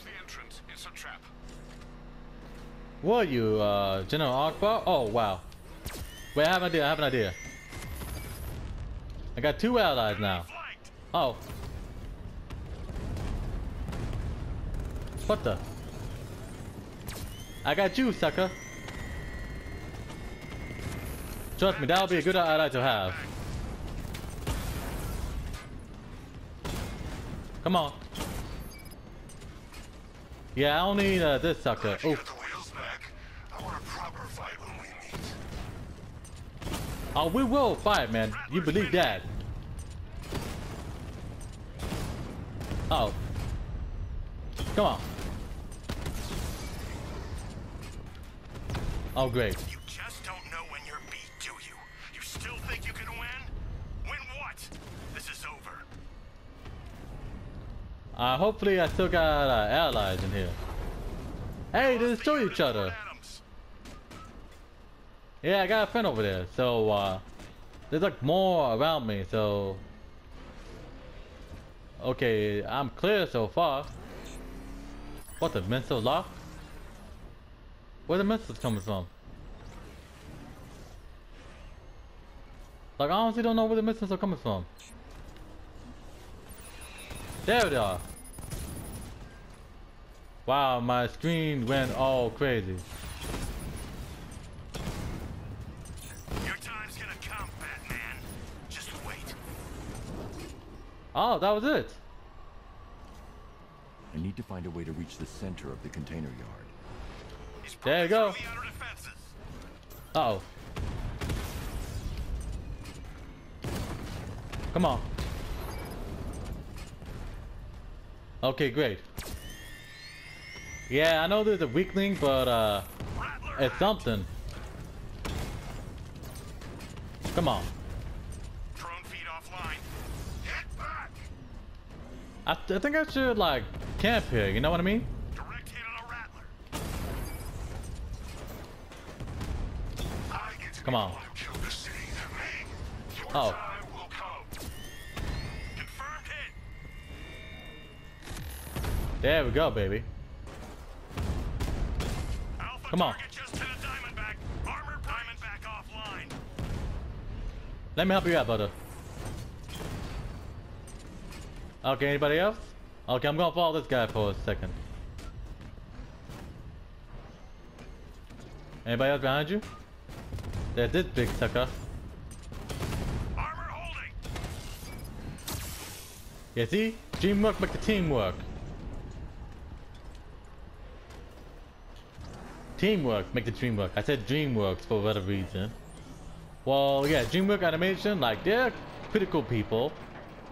Stop the entrance. It's a trap. What are you, General Akbar? Oh, wow. Wait, I have an idea. I have an idea. I got two allies now. Oh. What the? I got you, sucker. Trust me, that'll be a good ally to have. Come on. Yeah, I don't need this sucker. Oh. Oh, we will fight, man. You believe that? Oh. Come on. Oh, great. You just don't know when you're beat, do you? You still think you can win? Win what? This is over. Hopefully I still got allies in here. Hey, they destroy each other. Yeah, I got a friend over there, so there's like more around me, so okay, I'm clear so far. What, the missile lock? Where the missiles coming from? Like, I honestly don't know where the missiles are coming from. There they are. Wow, my screen went all crazy. Your time's gonna come, Batman. Just wait. Oh, that was it. I need to find a way to reach the center of the container yard. There you go. Uh oh. Come on. Okay, great. Yeah, I know there's a weakling, but it's something. Come on. Drone feed offline. Hit back. I think I should like camp here. You know what I mean? Come on. Oh. There we go, baby. Come on. Let me help you out, brother. Okay, anybody else? Okay, I'm gonna follow this guy for a second. Anybody else behind you? There's this big sucker. Armor holding. Yeah, see? Teamwork make the teamwork. Teamwork make the dream work. I said DreamWorks for whatever reason. Well, yeah, DreamWorks Animation, like, they're pretty cool people.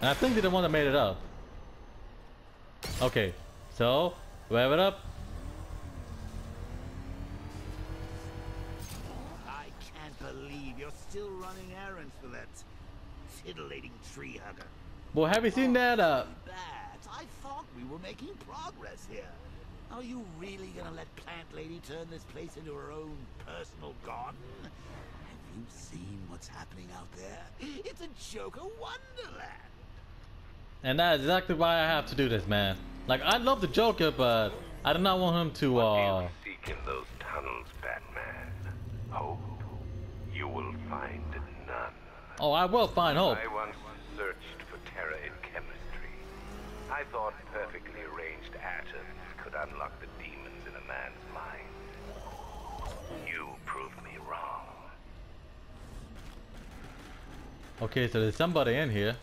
And I think they're the one that made it up. Okay, so, wrap it up. Still running errands for that titillating tree hugger. Well, have you seen that? I thought we were making progress here. Are you really gonna let Plant Lady turn this place into her own personal garden? Have you seen what's happening out there? It's a Joker wonderland. And that's exactly why I have to do this, man. Like, I love the Joker, but I do not want him to. What do you seek in those tunnels, Batman? Oh. You will find none. Oh, I will find hope. I once searched for Terra in chemistry. I thought perfectly arranged atoms could unlock the demons in a man's mind. You proved me wrong. Okay, so there's somebody in here.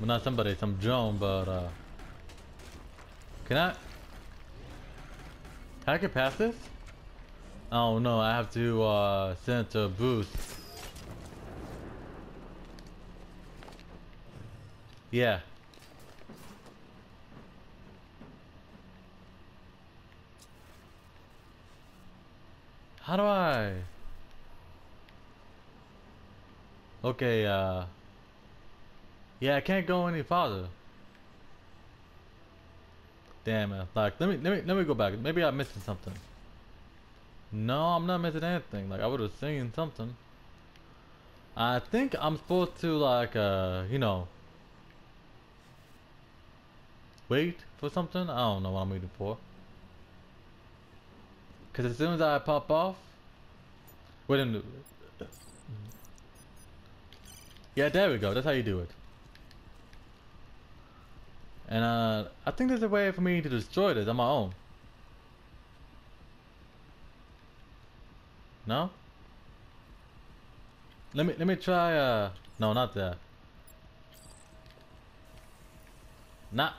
Well, not somebody, some drone, but Can I get past this? Oh no, I have to send to a booth. Yeah. How do I? Okay, yeah, I can't go any farther. Damn it. Like, let me go back. Maybe I'm missing something. No, I'm not missing anything. Like, I would have seen something. I think I'm supposed to, like, you know, wait for something? I don't know what I'm waiting for. Because as soon as I pop off... Wait a minute. Yeah, there we go. That's how you do it. And I think there's a way for me to destroy this on my own. No? Let me try no, not that. Nah.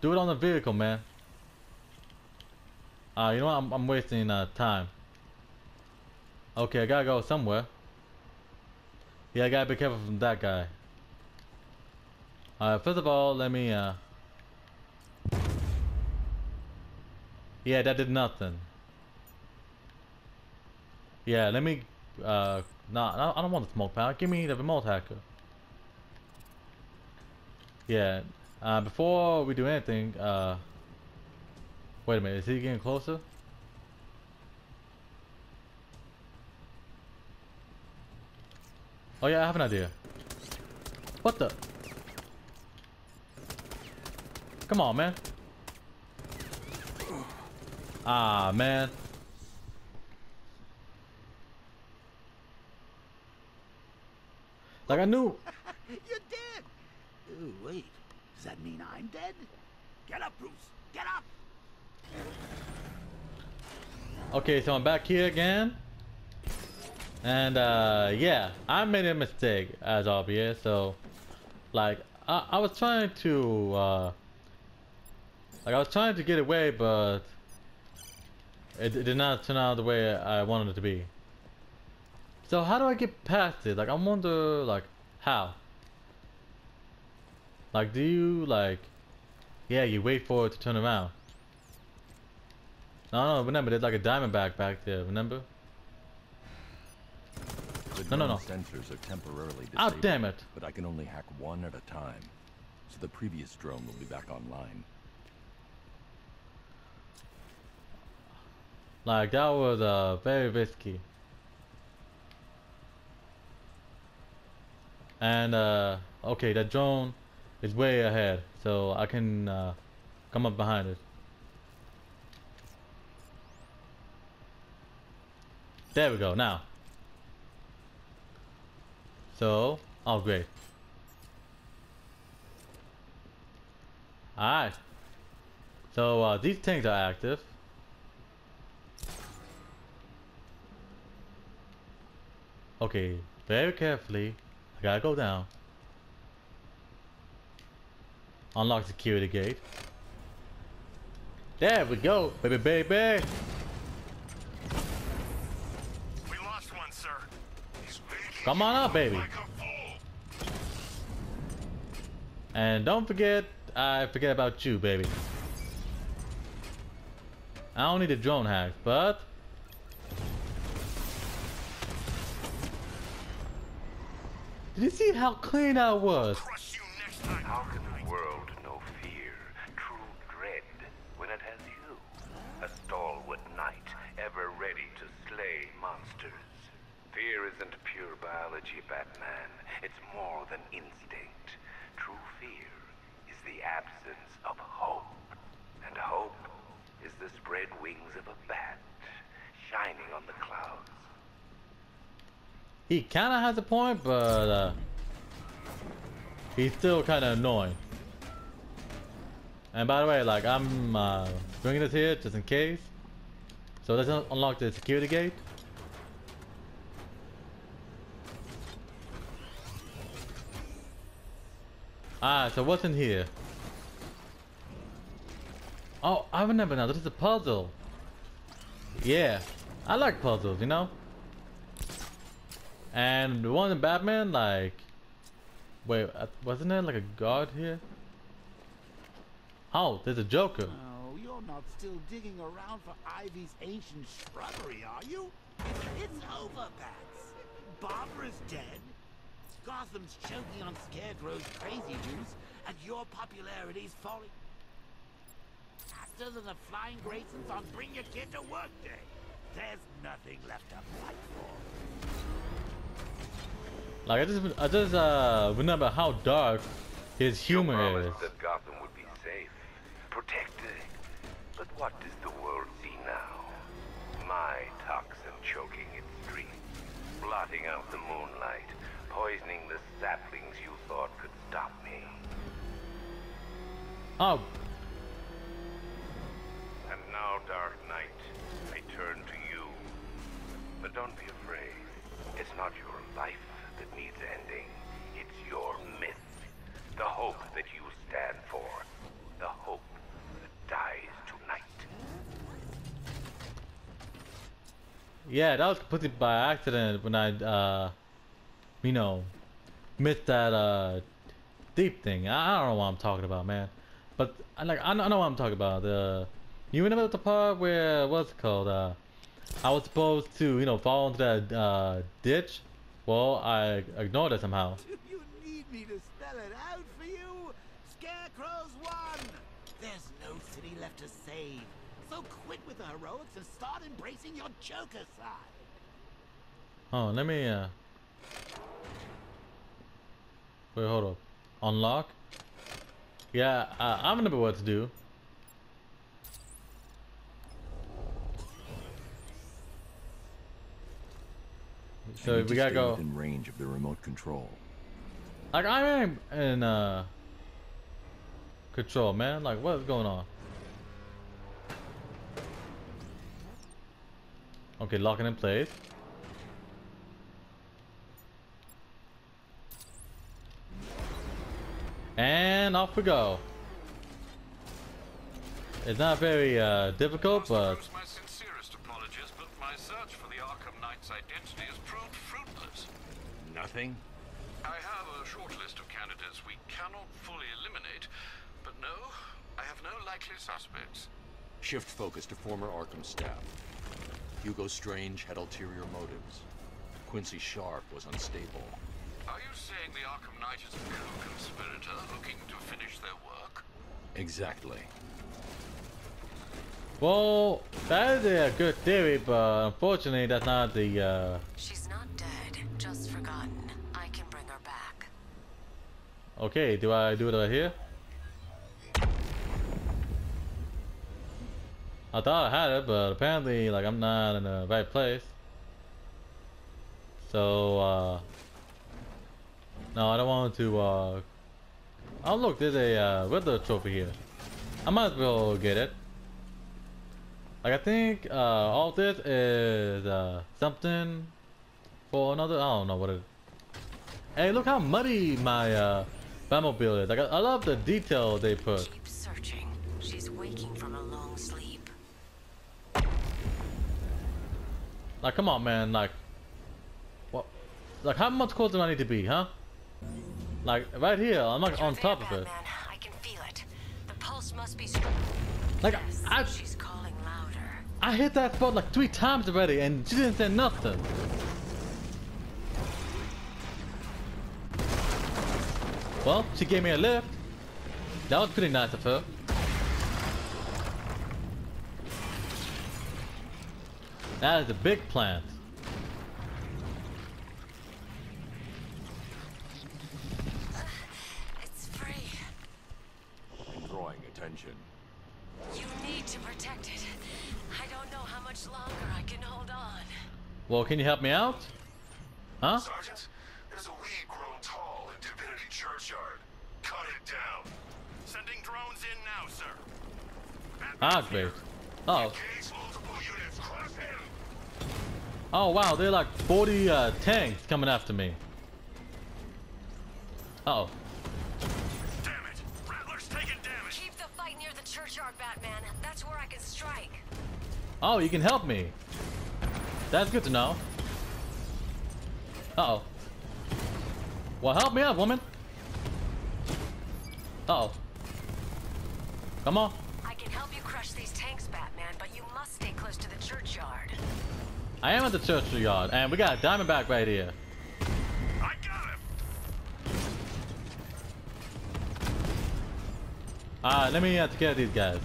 Do it on the vehicle, man. You know what? I'm wasting time. Okay, I gotta go somewhere. Yeah, I gotta be careful from that guy. Alright, first of all, let me yeah, that did nothing. Yeah, let me nah, I don't want the smoke power. Give me the remote hacker. Yeah, before we do anything, wait a minute, is he getting closer? Oh yeah, I have an idea. What the? Come on, man. Ah, man. Like I knew. You're dead. Ooh, wait. Does that mean I'm dead? Get up, Bruce. Get up. Okay, so I'm back here again. And yeah, I made a mistake, as obvious. So, like, I was trying to get away, but it did not turn out the way I wanted it to be. So how do I get past it? Like, I wonder, like, how? Like, do you, like, yeah, you wait for it to turn around? No, remember, there's like a diamondback back there, remember? No. Sensors are temporarily disabled, oh, damn it. But I can only hack one at a time. So the previous drone will be back online. Like, that was very risky. And okay, that drone is way ahead, so I can come up behind it. There we go, now. So, oh great. Alright. So these things are active. Okay, very carefully. I gotta go down. Unlock security gate. There we go, baby, baby. We lost one, sir. Come on up, baby. And don't forget, I forget about you, baby. I don't need a drone hack, but did you see how clean that was? Crush you next time. How can the world know fear, true dread, when it has you, a stalwart knight, ever ready to slay monsters? Fear isn't pure biology, Batman. It's more than instinct. True fear is the absence of hope. And hope is the spread wings of a bat, shining on the clouds. He kind of has a point, but he's still kind of annoying. And by the way, like, I'm bringing this here just in case. So let's unlock the security gate. Alright, so what's in here? Oh, I remember now. This is a puzzle. Yeah, I like puzzles, you know? And the one in Batman, like, wait, wasn't there like a guard here? Oh, there's a Joker. Oh, you're not still digging around for Ivy's ancient shrubbery, are you? It's over, Bats. Barbara's dead. Gotham's choking on Scarecrow's crazy juice, and your popularity's falling faster than the Flying Graysons on Bring Your Kid to Work Day. There's nothing left to fight for. Like I just remember how dark his humor is. You promised that Gotham would be protected. But what does the world see now? My toxin choking its streets, blotting out the moonlight, poisoning the saplings you thought could stop me. Oh. And now, Dark Knight, I turn to you. But don't be afraid. It's not your life that needs ending. It's your myth. The hope that you stand for. The hope that dies tonight. Yeah, that was completely by accident when I, you know, missed that, deep thing. I don't know what I'm talking about, man. But, like, I know what I'm talking about. You remember the part where, what's it called, I was supposed to, you know, fall into that, ditch? Well, I ignored it somehow. Do you need me to spell it out for you? Scarecrow's won! There's no city left to save. So quit with the heroics and start embracing your Joker side. Oh, let me, wait, hold up. Unlock? Yeah, I'm gonna be what to do. So we gotta go within range of the remote control. Like I am in control, man. Like what's going on? Okay, locking in place. And off we go. It's not very difficult, but my sincerest apologies, but my search for the Arkham Knight's identity has proved fruitless. Nothing? I have a short list of candidates we cannot fully eliminate, but no, I have no likely suspects. Shift focus to former Arkham staff. Hugo Strange had ulterior motives. Quincy Sharp was unstable. Are you saying the Arkham Knight is a co-conspirator looking to finish their work? Exactly. Well, that is a good theory, but unfortunately that's not the, She's not dead, just forgotten. I can bring her back. Okay, do I do it right here? I thought I had it, but apparently, like, I'm not in the right place. So, no, I don't want to, oh look, there's a, Riddler trophy here. I might as well get it. Like, I think, all this is, something for another, I don't know what it is. Hey, look how muddy my, Batmobile is. Like, I love the detail they put. Keep searching. She's waking from a long sleep. Like, come on, man, like, what? Like, how much closer do I need to be, huh? Like right here, I'm not on top of it. I can feel it. The pulse must be strong. Like she's calling louder. I hit that spot like 3 times already, and she didn't say nothing. Well, she gave me a lift. That was pretty nice of her. That is a big plant. You need to protect it. I don't know how much longer I can hold on. Well, can you help me out? Huh? Sergeant, there's a weed grown tall in Divinity Churchyard. Cut it down. Sending drones in now, sir. Ah, great. Oh. Oh, wow. They're like 40 tanks coming after me. Uh oh. Batman, that's where I can strike. Oh, you can help me. That's good to know. Uh oh. Well, help me up, woman. Uh oh. Come on. I can help you crush these tanks, Batman, but you must stay close to the churchyard. I am at the churchyard, and we got a Diamondback right here. I got him. Alright, let me take care of these guys.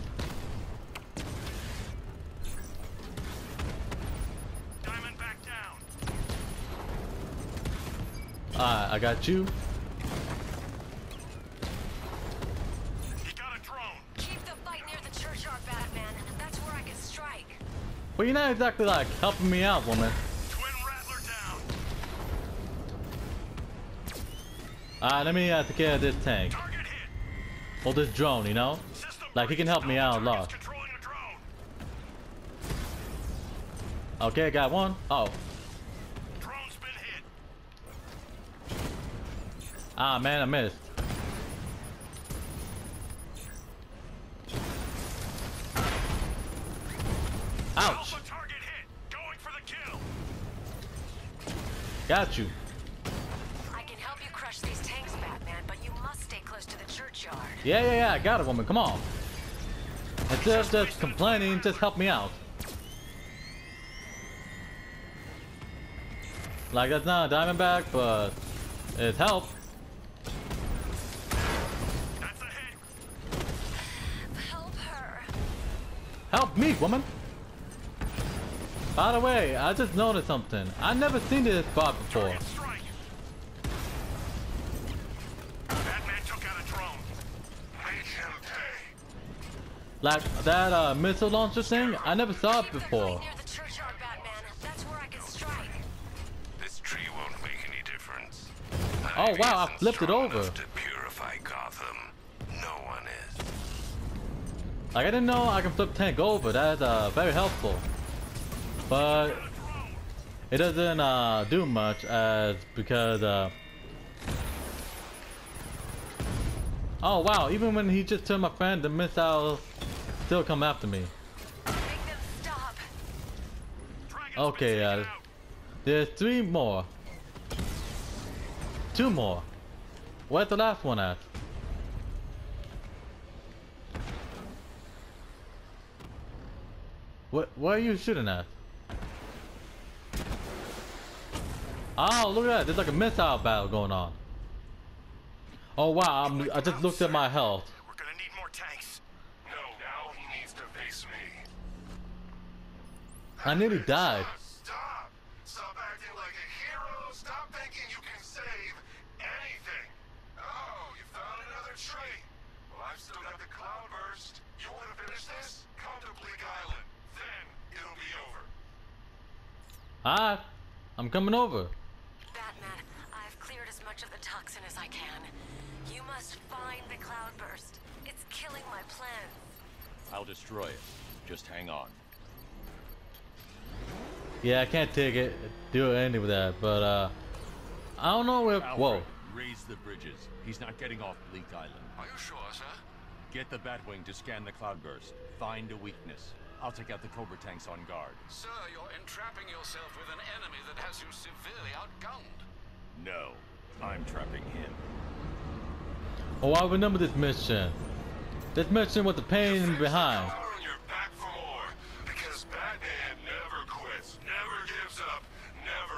Diamond back down. Alright, I got you. He got a drone. Keep the fight near Well, you're not exactly like helping me out, woman. Twin Rattler down. Alright, let me take care of this tank. Or this drone, you know? Like, he can help me out a lot. Okay, I got one. Uh-oh. Ah, man, I missed. Ouch! Target hit. Going for the kill. Got you. I can help you crush these tanks, Batman, but you must stay close to the churchyard. Yeah, yeah, yeah, I got it, woman. Come on. Instead of just complaining, just help me out. Like, that's not a diamondback, but it helped. Help me, woman! By the way, I just noticed something. I never seen this bot before. Batman took out a drone. Make him pay. Like that missile launcher thing, I never saw it before. Near the churchyard, Batman. That's where I can strike. This tree won't make any difference. Oh wow, I flipped it over. Like, I didn't know I can flip tank over. That's very helpful. But it doesn't do much as because oh wow, even when he just turned my friend, the missiles still come after me. Make them stop. Okay, there's three more. Two more. Where's the last one at? What are you shooting at? Oh, look at that. There's like a missile battle going on. Oh, wow. I just looked at my health. We're going to need more tanks. No, now he needs to face me. I nearly died. Stop. Stop acting like a hero. Stop thinking you can save anything. Oh, you found another trait. Well, I've still got the Cloudburst. You want to finish this? Come to Bleak Island. It'll be over. Ah, I'm coming over. Batman, I've cleared as much of the toxin as I can. You must find the Cloudburst. It's killing my plans. I'll destroy it. Just hang on. Yeah, I can't take it. Do anything with that, but I don't know if. Whoa. Raise the bridges. He's not getting off Bleak Island. Are you sure, sir? Get the Batwing to scan the Cloudburst. Find a weakness. I'll take out the Cobra tanks on guard. Sir, you're entrapping yourself with an enemy that has you severely outgunned. No, I'm trapping him. Oh, I remember this mission. This mission was the pain behind. On your back for more, because Batman never quits, never gives up, never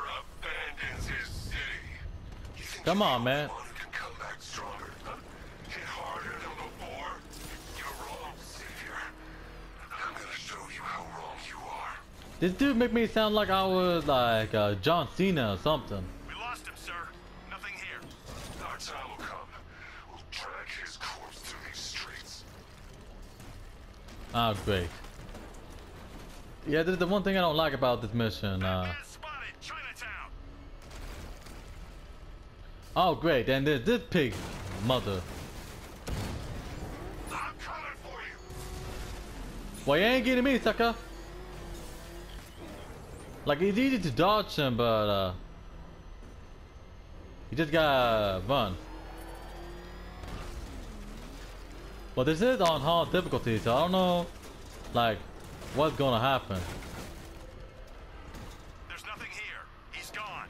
abandons his city. Come on, man. This dude make me sound like I was like John Cena or something. We lost him, sir. Nothing here. Our time will come. We'll drag his corpse through these streets. Ah, great. Yeah, this is the one thing I don't like about this mission. Oh, great. And there's this pig mother. I'm coming for you. Well, you ain't getting me, sucker. Like, it's easy to dodge him, but, you just gotta run. But this is on hard difficulty, so I don't know, like, what's gonna happen. There's nothing here. He's gone.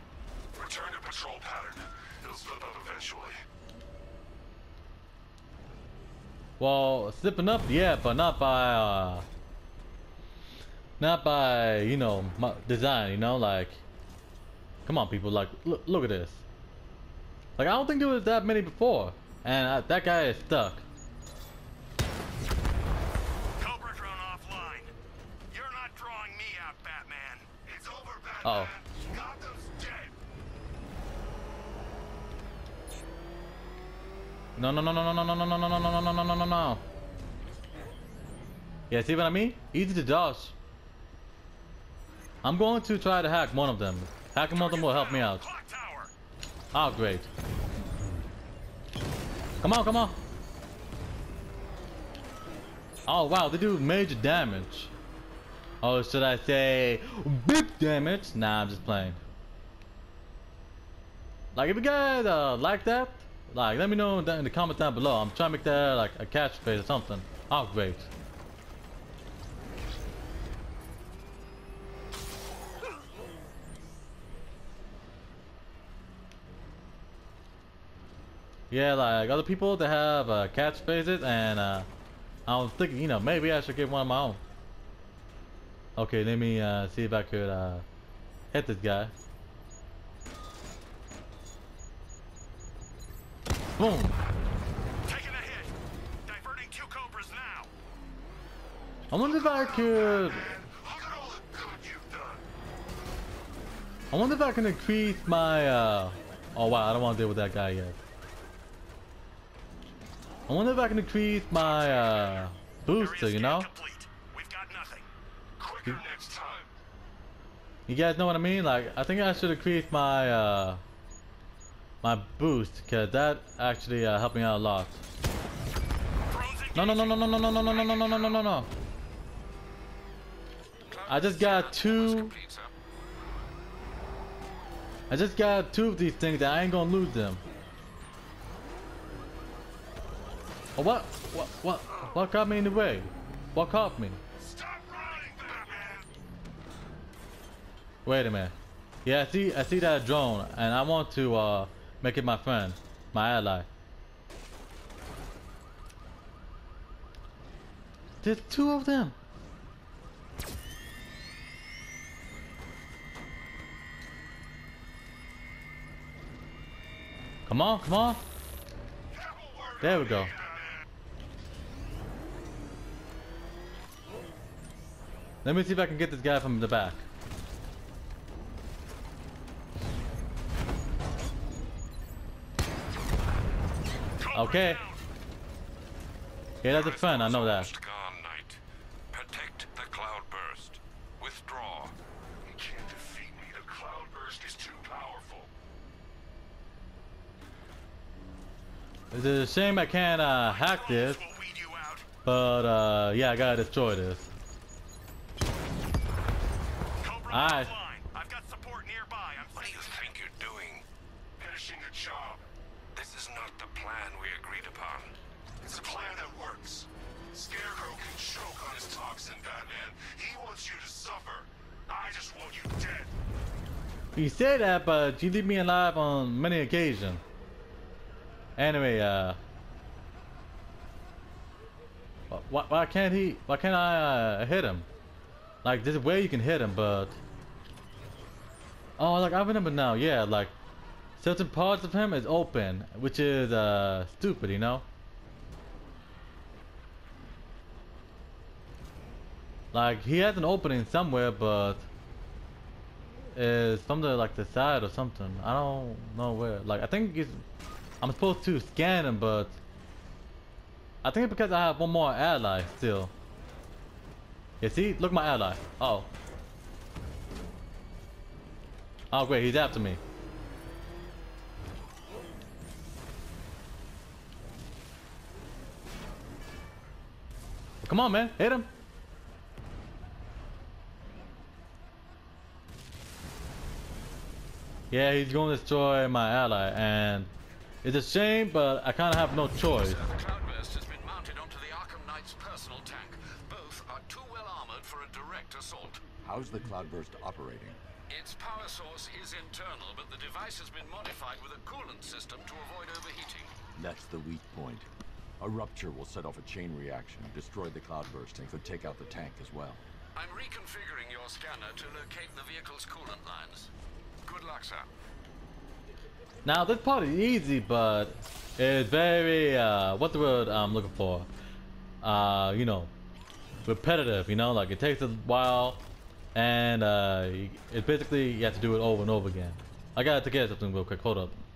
Return to patrol pattern. He'll slip up eventually. Well, slipping up, yeah, but not by, not by, you know, my design, you know, like, come on, people, like, look at this. Like, I don't think there was that many before, and that guy is stuck. Cobra drone offline. You're not drawing me out, Batman. It's over, Batman. Oh. Gotham's dead. No, no, no, no, no, no, no, no, no, no, no, no, no, no, no. Yeah, see what I mean? Easy to dodge. I'm going to try to hack one of them. Hacking one of them will help me out. Oh, great. Come on, come on. Oh, wow, they do major damage. Or should I say, big damage? Nah, I'm just playing. Like, if you guys like that, like, let me know in the comment down below. I'm trying to make that like a catchphrase or something. Oh, great. Yeah, like other people that have catchphrases, and I was thinking, you know, maybe I should get one of my own. Okay, let me see if I could hit this guy. Boom! Taking a hit. Diverting two Cobras now. I wonder if I could. I wonder if I can increase my. Oh wow! I don't want to deal with that guy yet. I wonder if I can increase my booster, you know? We've got nothing. Quicker next time. You guys know what I mean? Like, I think I should increase my my boost, because that actually helped me out a lot. No. I just got two of these things that I ain't gonna lose them. Oh, what got me in the way? What caught me? Stop running, Batman. Wait a minute. Yeah, I see that drone, and I want to make it my friend, my ally. There's two of them. Come on, come on. There we go. Let me see if I can get this guy from the back. Okay. Yeah, that's a friend. I know that. Protect the Cloudburst. Withdraw. You can't defeat me. The Cloudburst is too powerful. It's a shame I can't hack this, but yeah, I gotta destroy this. Alright. I've got support nearby. What do you think you're doing? Finishing your job. This is not the plan we agreed upon. It's a plan that works. Scarecrow can choke on his toxin, Batman. He wants you to suffer. I just want you dead. You say that, but you leave me alive on many occasions. Anyway, why can't he? Why can't I hit him? Like, there's a way you can hit him, but... Oh, like, I remember now, yeah, like... Certain parts of him is open, which is, stupid, you know? Like, he has an opening somewhere, but... It's from the, like, the side or something. I don't know where. Like, I think it's... I'm supposed to scan him, but... I think it's because I have one more ally still. Yeah, see? Look, my ally. Oh. Oh, great. He's after me. Come on, man. Hit him. Yeah, he's going to destroy my ally, and it's a shame, but I kind of have no choice. How's the Cloudburst operating? Its power source is internal, but the device has been modified with a coolant system to avoid overheating. That's the weak point. A rupture will set off a chain reaction, destroy the Cloudburst, and could take out the tank as well. I'm reconfiguring your scanner to locate the vehicle's coolant lines. Good luck, sir. Now, this part is easy, but it's very, what's the word I'm looking for? You know, repetitive, you know? Like, it takes a while. And it basically you have to do it over and over again. I gotta get something real quick. Hold up.